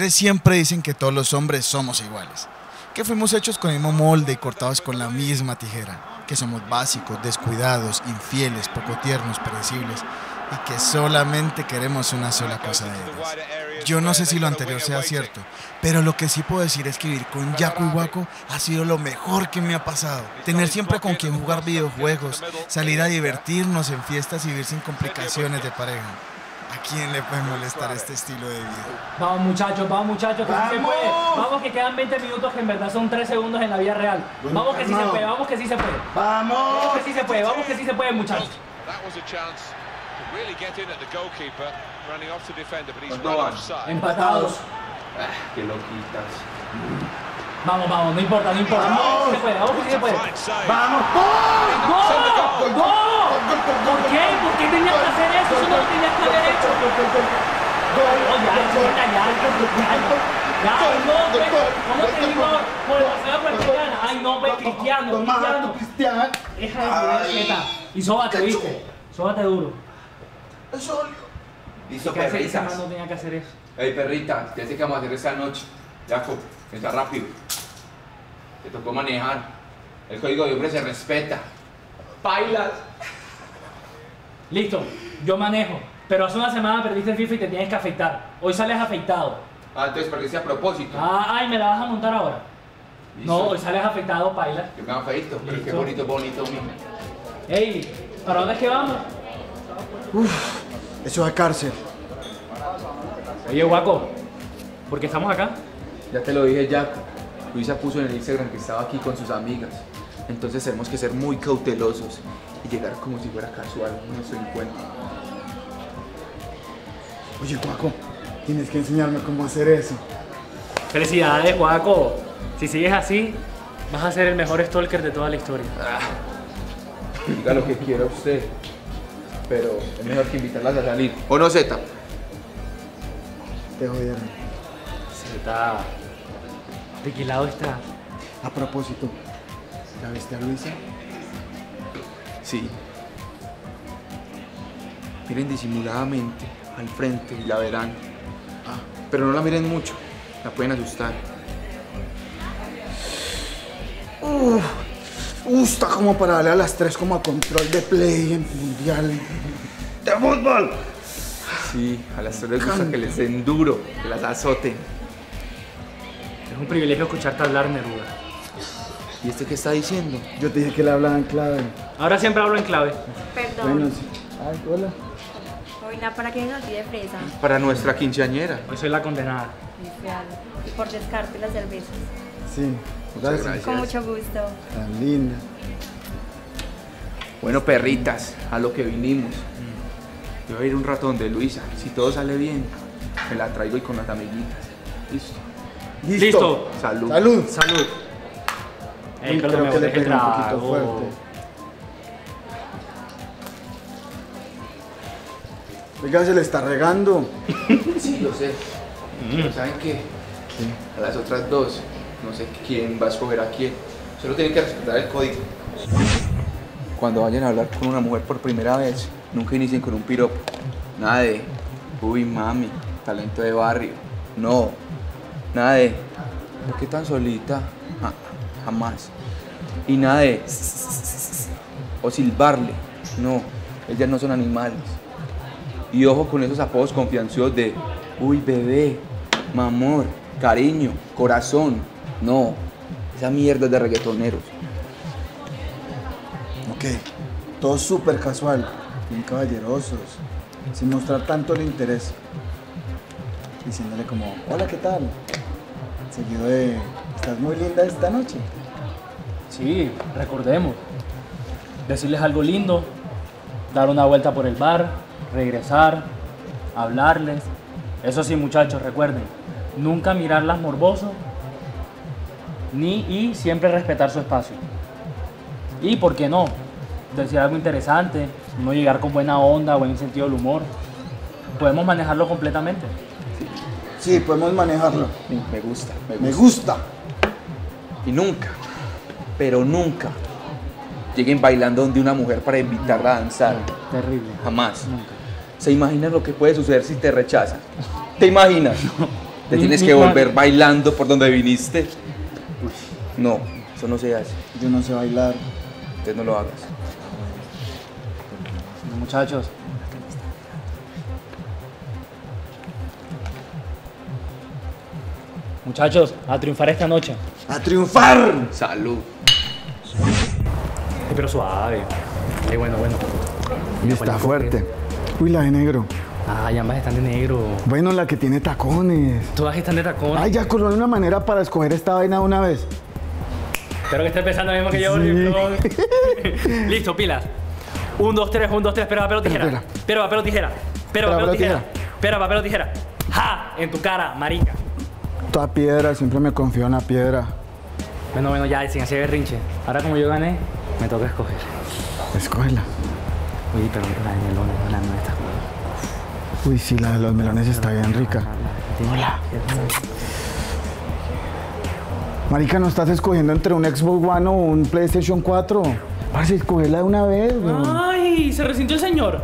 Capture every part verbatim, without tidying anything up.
mujeres siempre dicen que todos los hombres somos iguales, que fuimos hechos con el mismo molde y cortados con la misma tijera, que somos básicos, descuidados, infieles, poco tiernos, predecibles y que solamente queremos una sola cosa de ellas. Yo no sé si lo anterior sea cierto, pero lo que sí puedo decir es que vivir con Yakko y Wakko ha sido lo mejor que me ha pasado. Tener siempre con quien jugar videojuegos, salir a divertirnos en fiestas y vivir sin complicaciones de pareja. ¿A quién le puede molestar este estilo de vida? Vamos muchachos, vamos muchachos, que ¡vamos! Sí se puede. Vamos que quedan veinte minutos que en verdad son tres segundos en la vida real. Bueno, vamos que hermano. Sí se puede, vamos que sí se puede. ¡Vamos! Vamos que sí se puede, vamos que sí se puede muchachos. Empatados. Ah, qué loquitas. Vamos, vamos, no importa, no importa. Vamos que sí se puede, vamos que sí se puede. ¡Vamos! ¡Gol! ¡Gol! ¡Gol! ¿Por qué? ¿Por qué tenías que hacer eso? Eso no lo tenías que haber hecho. ¡Gol! ¡Ya, ya, ya! ¡Ya, no, ve! ¿Cómo te digo? Por el paseo por Cristiano. ¡Ay, no, ve, Cristiano! ¡Cristiano! ¡Cristiano! ¡Esa es la Zeta! Y sóbate, ¿viste? Sóbate duro. ¡Eso! Listo, perritas. No tenía que hacer eso. Ey, perrita, ¿qué hace que vamos a hacer esa noche? Yakko, está rápido. Te tocó manejar. El código de hombre se respeta. Bailas. Listo, yo manejo. Pero hace una semana perdiste el FIFA y te tienes que afeitar. Hoy sales afeitado. Ah, entonces perdiste a propósito. Ah, ay, ¿me la vas a montar ahora? ¿Listo? No, hoy sales afeitado, bailas. Yo me afeito, pero qué bonito, bonito. Ey, ¿para dónde es que vamos? Uff, eso es cárcel. Oye, Wakko, ¿por qué estamos acá? Ya te lo dije, Yakko. Luisa puso en el Instagram que estaba aquí con sus amigas. Entonces tenemos que ser muy cautelosos y llegar como si fuera casual a nuestro encuentro. Oye, Wakko, tienes que enseñarme cómo hacer eso. ¡Felicidades, Wakko! Si sigues así, vas a ser el mejor stalker de toda la historia. Ah, diga lo que quiera usted, pero es mejor que invitarlas a salir. ¿O no, Zeta? Te jodieron. Zeta... ¿De qué lado está? A propósito, ¿la viste a Luisa? Sí. Miren disimuladamente al frente y la verán. Ah, pero no la miren mucho, la pueden asustar. Uf, uh, está como para darle a las tres como a control de play en mundial de fútbol. Sí, a las tres les gusta que les den duro, que las azoten. Es un privilegio escucharte hablar, Neruda. ¿Y este qué está diciendo? Yo te dije que le hablaba en clave. Ahora siempre hablo en clave. Perdón. Bueno, sí. Ay, hola. Hola, ¿para qué nos pide fresa? Para nuestra quinceañera. Hoy soy la condenada. Y por descarte las cervezas. Sí, gracias. gracias. Con mucho gusto. Tan linda. Bueno, perritas, a lo que vinimos. Yo voy a ir un rato donde Luisa. Si todo sale bien, me la traigo y con las amiguitas. Listo. Listo. Listo. Salud. Salud. Salud. Ey, Uy, creo que le pega un poquito fuerte. Oiga, se le está regando. Sí, lo sé. Mm. Pero ¿saben qué? ¿Qué? A las otras dos, no sé quién va a escoger a quién. Solo tienen que respetar el código. Cuando vayan a hablar con una mujer por primera vez, nunca inicien con un piropo. Nada de, uy, mami, talento de barrio. No. Nada de, ¿por qué tan solita? Ja, jamás. Y nada de, o silbarle. No, ellas no son animales. Y ojo con esos apodos confianciosos de, uy, bebé, mamor, cariño, corazón. No, esa mierda es de reggaetoneros. Ok, todo súper casual, bien caballerosos, sin mostrar tanto el interés. Diciéndole como, hola, ¿qué tal? Seguido de, estás muy linda esta noche. Sí, recordemos. Decirles algo lindo, dar una vuelta por el bar, regresar, hablarles. Eso sí, muchachos, recuerden, nunca mirarlas morboso, ni y siempre respetar su espacio. Y, ¿por qué no? Decir algo interesante, no llegar con buena onda, buen sentido del humor. Podemos manejarlo completamente. Sí, podemos manejarlo. Sí, me gusta, me gusta. Me gusta. Y nunca, pero nunca, lleguen bailando donde una mujer para invitarla a danzar. No, terrible. Jamás. Nunca. ¿Se imaginan lo que puede suceder si te rechazan? ¿Te imaginas? No. Te mi, tienes mi que plan. volver bailando por donde viniste. No, eso no se hace. Yo no sé bailar. Entonces no lo hagas. Muchachos. Muchachos, a triunfar esta noche. ¡A triunfar! Salud. Pero suave. Ay, bueno, bueno. Y está fuerte. Uy, la de negro. Ay, ambas están de negro. Bueno, la que tiene tacones. Todas están de tacones. Ay, ya coló una manera para escoger esta vaina de una vez. Espero que esté pensando lo mismo que yo. Sí. Listo, pilas. Un, dos, tres, un, dos, tres. Pero, papel o tijera. Pero, papel o tijera. Pero, papel o tijera. Pero, papel o tijera. ¡Ja! En tu cara, marica. Toda piedra, siempre me confío en la piedra. Bueno, bueno, ya, sin hacer berrinche. Ahora, como yo gané, me toca escoger. Escógela. Uy, pero la de melones, la de melones está buena. Uy, sí, la de los melones está bien rica. Hola. Marica, no estás escogiendo entre un Xbox One o un PlayStation cuatro. Parce, escogela de una vez, weón. Ay, se resintió el señor.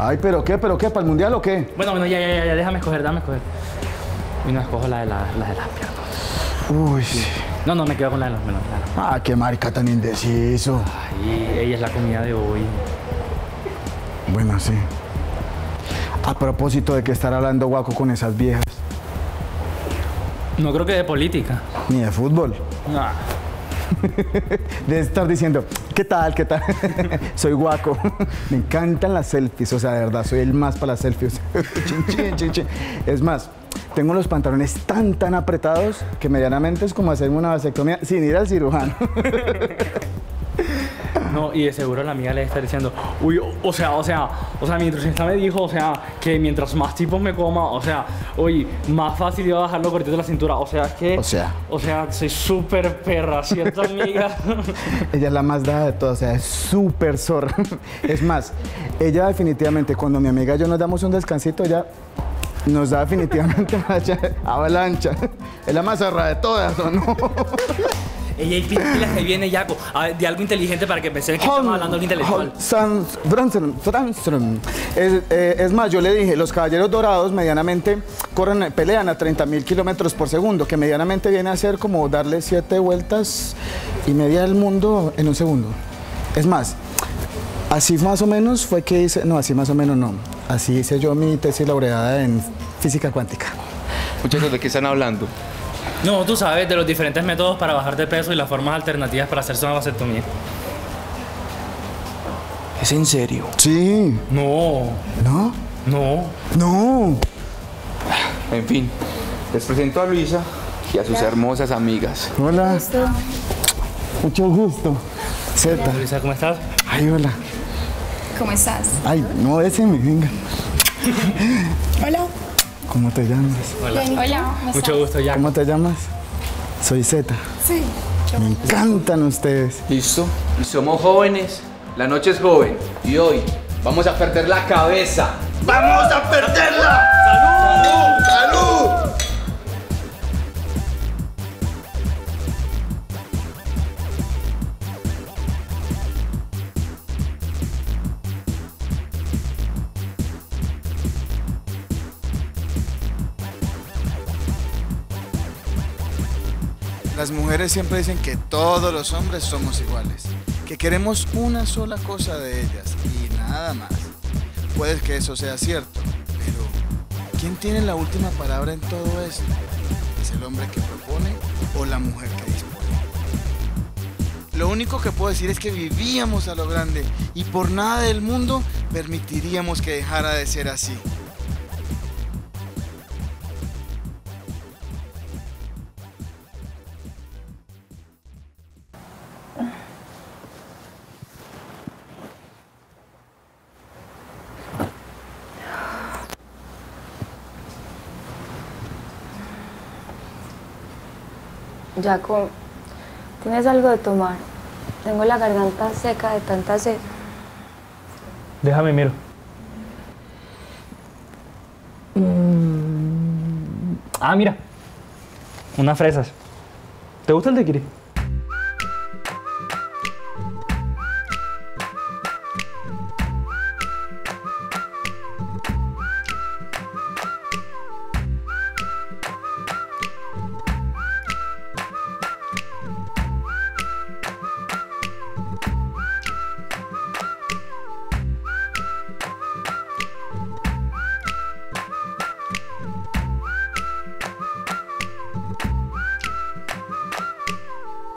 Ay, pero qué, pero qué, ¿para el mundial o qué? Bueno, bueno, ya, ya, ya, déjame escoger, déjame escoger. Y no escojo la de, la, la de las piernas. Uy, sí. No, no, me quedo con la de los melones. Ah, qué marica tan indeciso. Ay, ella es la comida de hoy. Bueno, sí. A propósito de que estar hablando Wakko con esas viejas. No creo que de política. Ni de fútbol. Nah. De estar diciendo, ¿qué tal, qué tal? Soy Wakko. Me encantan las selfies, o sea, de verdad, soy el más para las selfies. Chin, chin, chin, chin. Es más, tengo los pantalones tan, tan apretados que medianamente es como hacerme una vasectomía sin ir al cirujano. No, y de seguro la amiga le está diciendo, uy, o sea, o sea, o sea, mi nutricionista me dijo, o sea, que mientras más tipos me coma, o sea, oye, más fácil iba a bajar los cortitos de la cintura, o sea, es que, o sea, o sea, soy súper perra, ¿cierto, amiga? Ella es la más dada de todas, o sea, es súper zorra. Es más, ella definitivamente, cuando mi amiga y yo nos damos un descansito, ella nos da definitivamente avalancha. Es la más zorra de todas, ¿o no? Ella y pilas que viene, Yakko, de algo inteligente para que pensé que estamos hablando de algo intelectual. San Franstrom, Franstrom. Es, eh, es más, yo le dije, los Caballeros Dorados medianamente corren, pelean a treinta mil kilómetros por segundo, que medianamente viene a ser como darle siete vueltas y media del mundo en un segundo. Es más, así más o menos fue que hice, no, así más o menos no, así hice yo mi tesis laureada en Física Cuántica. Muchachos, ¿de qué están hablando? No, tú sabes de los diferentes métodos para bajar de peso y las formas alternativas para hacerse una vasectomía. ¿Es en serio? Sí. No. ¿No? No. No. En fin, les presento a Luisa y a sus Hola. hermosas amigas. Hola. Gusto. Mucho gusto. Zeta. Luisa, ¿cómo estás? Ay, hola. ¿Cómo estás? Ay, no, déjeme, venga. Hola. ¿Cómo te llamas? Hola. Hola. Mucho gusto, Yakko. ¿Cómo te llamas? Soy Zeta. Sí. Me encantan ustedes. ¿Listo? Y somos jóvenes. La noche es joven. Y hoy vamos a perder la cabeza. ¡Vamos a perderla! ¡Salud! ¡Salud! ¡Salud! Las mujeres siempre dicen que todos los hombres somos iguales, que queremos una sola cosa de ellas y nada más. Puede que eso sea cierto, pero ¿quién tiene la última palabra en todo esto? ¿Es el hombre que propone o la mujer que dispone? Lo único que puedo decir es que vivíamos a lo grande y por nada del mundo permitiríamos que dejara de ser así. Yakko, ¿tienes algo de tomar? Tengo la garganta seca de tanta sed. Déjame, miro. Mm. Ah, mira. Unas fresas. ¿Te gusta el de Kiri?